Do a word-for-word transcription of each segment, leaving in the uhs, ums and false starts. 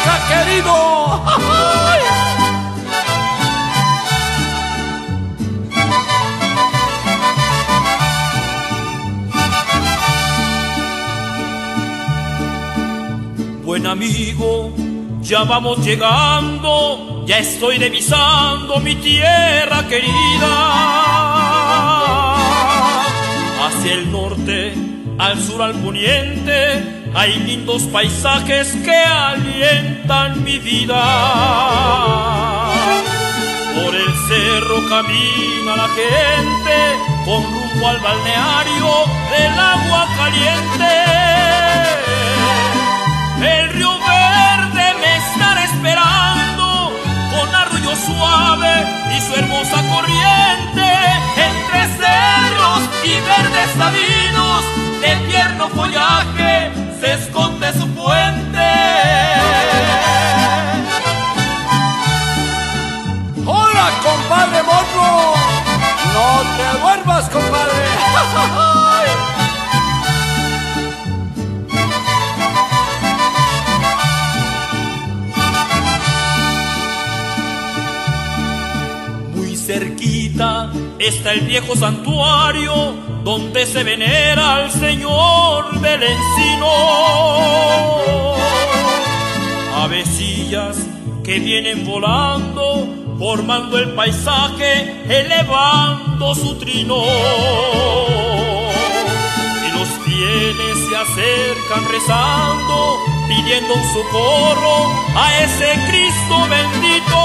Yahualica, querido. ¡Ay! Buen amigo, ya vamos llegando, ya estoy revisando mi tierra querida. Hacia el norte, al sur, al poniente, hay lindos paisajes que alientan mi vida. Por el cerro camina la gente, con rumbo al balneario del agua caliente. El río verde me estará esperando, con arrullo suave y su hermosa corriente. Entre cerros y verdes sabinos, de tierno follaje se esconde su puente. ¡Hola, compadre Moro! ¡No te duermas, compadre! ¡Ay! Cerquita está el viejo santuario donde se venera al Señor del Encino. Avecillas que vienen volando, formando el paisaje, elevando su trino. Y los fieles se acercan rezando, pidiendo un socorro a ese Cristo bendito.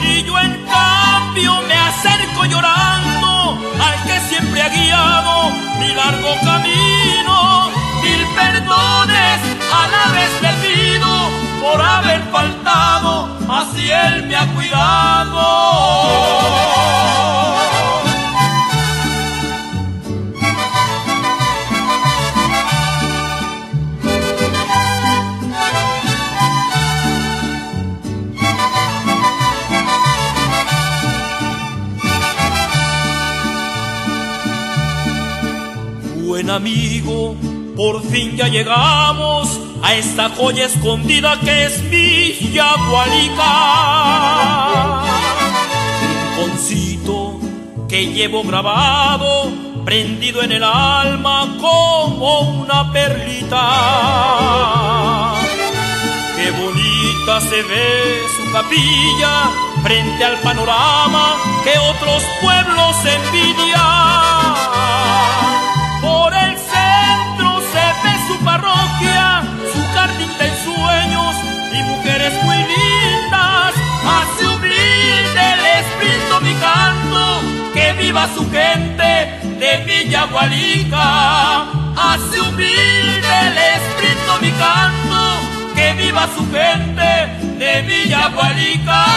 Y yo en cambio me acerco llorando al que siempre ha guiado mi largo camino. Mil perdones a la vez le pido por haber faltado, así él me ha cuidado. Buen amigo, por fin ya llegamos a esta joya escondida que es mi Yahualica. Rinconcito que llevo grabado, prendido en el alma como una perlita. Qué bonita se ve su capilla frente al panorama que otros pueblos envidian. Por el centro se ve su parroquia, su jardín de ensueños y mujeres muy lindas. Así humilde les brindo mi canto, que viva su gente de mi Yahualica. Así humilde les brindo mi canto, que viva su gente de mi Yahualica.